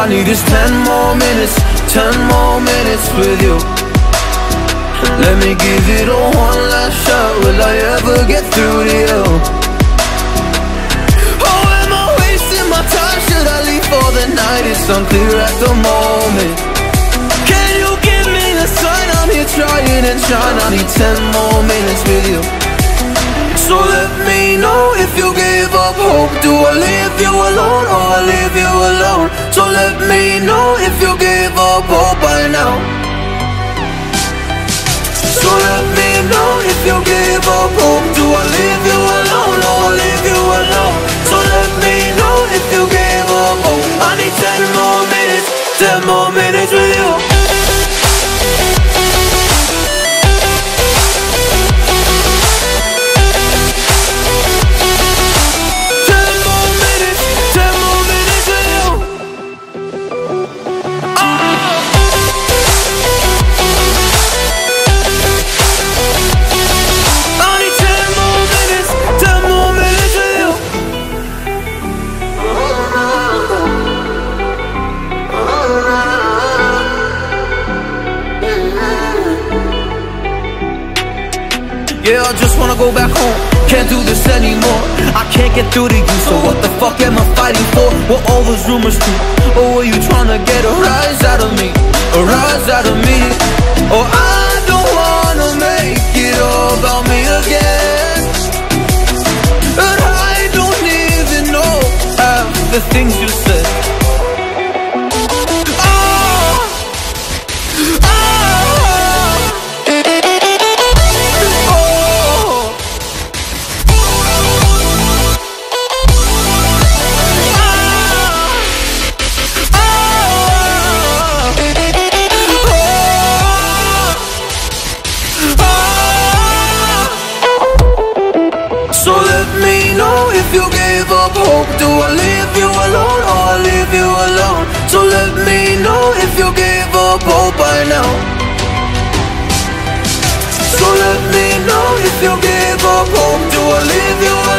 I need is 10 more minutes, 10 more minutes with you. Let me give it a one last shot. Will I ever get through to you? Oh, am I wasting my time? Should I leave for the night? It's unclear at the moment. Can you give me a sign? I'm here trying and trying. I need 10 more minutes with you. So let me know if you gave up hope. Do I leave you alone or I leave you alone? So let me know if you gave up hope by now. So let me know if you gave up hope. Do I leave you alone or I leave you alone? So let me know if you gave up hope. I need 10 more minutes, 10 more minutes with you. Yeah, I just wanna go back home, can't do this anymore. I can't get through to you, so what the fuck am I fighting for? What all those rumors do? Or were you tryna get a rise out of me? A rise out of me? Or I don't wanna make it all about me again. And I don't even know half the things you said. If you gave up hope, do I leave you alone or I leave you alone? So let me know if you gave up hope by now. So let me know if you gave up hope. Do I leave you alone?